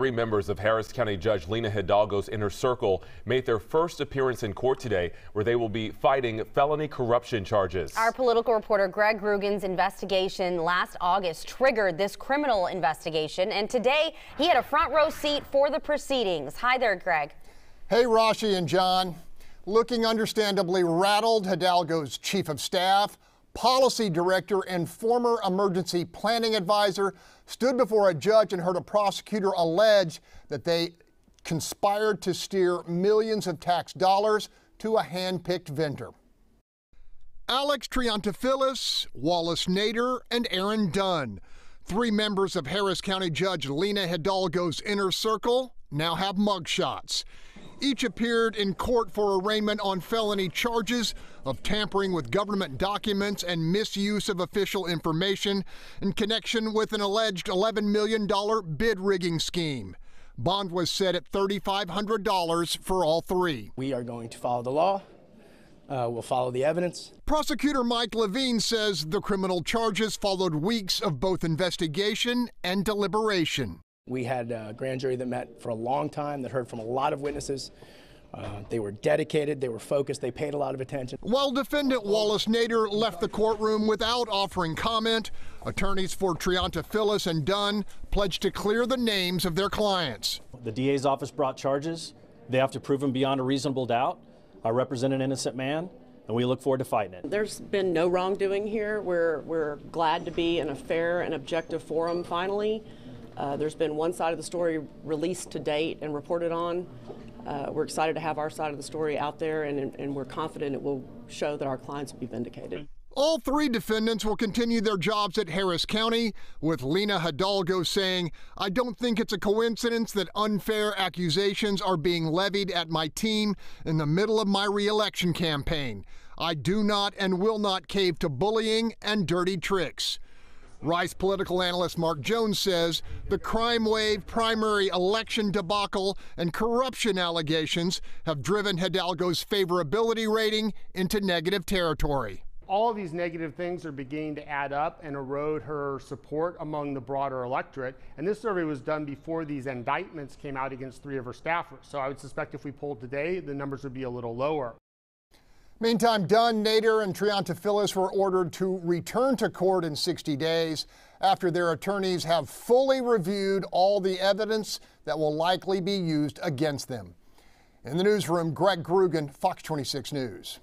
Three members of Harris County Judge Lina Hidalgo's inner circle made their first appearance in court today, where they will be fighting felony corruption charges. Our political reporter Greg Groogan's investigation last August triggered this criminal investigation, and today he had a front row seat for the proceedings. Hi there, Greg. Hey, Rashi and John. Looking understandably rattled, Hidalgo's chief of staff, policy director, and former emergency planning advisor stood before a judge and heard a prosecutor allege that they conspired to steer millions of tax dollars to a hand-picked vendor. Alex Triantaphyllis, Wallace Nader, and Aaron Dunn, three members of Harris County Judge Lina Hidalgo's inner circle, now have mugshots. Each appeared in court for arraignment on felony charges of tampering with government documents and misuse of official information in connection with an alleged $11 million bid rigging scheme. Bond was set at $3,500 for all three. We are going to follow the law. We'll follow the evidence. Prosecutor Mike Levine says the criminal charges followed weeks of both investigation and deliberation. We had a grand jury that met for a long time, that heard from a lot of witnesses. They were dedicated, they were focused, they paid a lot of attention. While defendant Wallace Nader left the courtroom without offering comment, attorneys for Triantaphyllis and Dunn pledged to clear the names of their clients. The DA's office brought charges. They have to prove them beyond a reasonable doubt. I represent an innocent man, and we look forward to fighting it. There's been no wrongdoing here. We're glad to be in a fair and objective forum finally. There's been one side of the story released to date and reported on. We're excited to have our side of the story out there, and we're confident it will show that our clients will be vindicated. All three defendants will continue their jobs at Harris County, with Lina Hidalgo saying, "I don't think it's a coincidence that unfair accusations are being levied at my team in the middle of my re-election campaign. I do not and will not cave to bullying and dirty tricks." Rice political analyst Mark Jones says the crime wave, primary election debacle, and corruption allegations have driven Hidalgo's favorability rating into negative territory. All of these negative things are beginning to add up and erode her support among the broader electorate. And this survey was done before these indictments came out against three of her staffers. So I would suspect if we polled today, the numbers would be a little lower. Meantime, Dunn, Nader, and Triantaphyllis were ordered to return to court in 60 days after their attorneys have fully reviewed all the evidence that will likely be used against them. In the newsroom, Greg Groogan, Fox 26 News.